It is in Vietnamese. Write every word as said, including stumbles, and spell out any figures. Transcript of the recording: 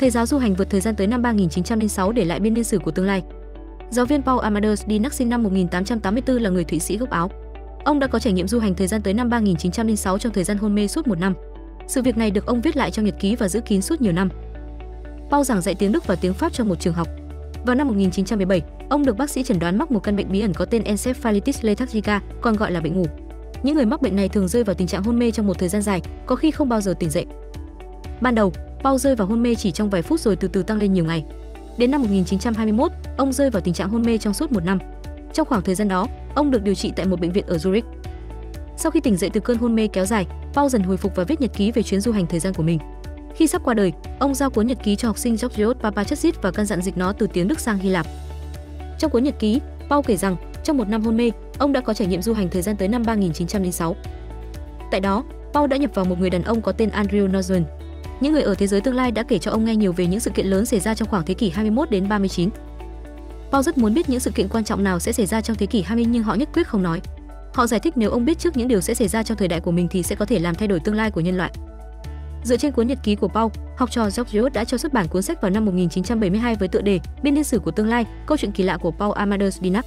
thầy giáo du hành vượt thời gian tới năm ba nghìn chín trăm lẻ sáu để lại biên niên sử của tương lai. Giáo viên Paul Amadeus Dienach sinh năm một nghìn tám trăm tám mươi tư là người Thụy Sĩ gốc Áo. Ông đã có trải nghiệm du hành thời gian tới năm ba nghìn chín trăm lẻ sáu trong thời gian hôn mê suốt một năm. Sự việc này được ông viết lại trong nhật ký và giữ kín suốt nhiều năm. Paul giảng dạy tiếng Đức và tiếng Pháp trong một trường học. Vào năm một nghìn chín trăm mười bảy, ông được bác sĩ chẩn đoán mắc một căn bệnh bí ẩn có tên Encephalitis Lethargica, còn gọi là bệnh ngủ. Những người mắc bệnh này thường rơi vào tình trạng hôn mê trong một thời gian dài, có khi không bao giờ tỉnh dậy. Ban đầu, Paul rơi vào hôn mê chỉ trong vài phút rồi từ từ tăng lên nhiều ngày. Đến năm một nghìn chín trăm hai mươi mốt, ông rơi vào tình trạng hôn mê trong suốt một năm. Trong khoảng thời gian đó, ông được điều trị tại một bệnh viện ở Zurich. Sau khi tỉnh dậy từ cơn hôn mê kéo dài, Paul dần hồi phục và viết nhật ký về chuyến du hành thời gian của mình. Khi sắp qua đời, ông giao cuốn nhật ký cho học sinh Georgios Papachaziz và căn dặn dịch nó từ tiếng Đức sang Hy Lạp. Trong cuốn nhật ký, Paul kể rằng trong một năm hôn mê, ông đã có trải nghiệm du hành thời gian tới năm ba nghìn chín trăm lẻ sáu. Tại đó, Paul đã nhập vào một người đàn ông có tên Andrew Northern. Những người ở thế giới tương lai đã kể cho ông nghe nhiều về những sự kiện lớn xảy ra trong khoảng thế kỷ hai mươi mốt đến ba mươi chín. Paul rất muốn biết những sự kiện quan trọng nào sẽ xảy ra trong thế kỷ hai mươi nhưng họ nhất quyết không nói. Họ giải thích nếu ông biết trước những điều sẽ xảy ra trong thời đại của mình thì sẽ có thể làm thay đổi tương lai của nhân loại. Dựa trên cuốn nhật ký của Paul, học trò Georgios đã cho xuất bản cuốn sách vào năm một nghìn chín trăm bảy mươi hai với tựa đề Biên niên sử của tương lai, câu chuyện kỳ lạ của Paul Amadeus Dienach.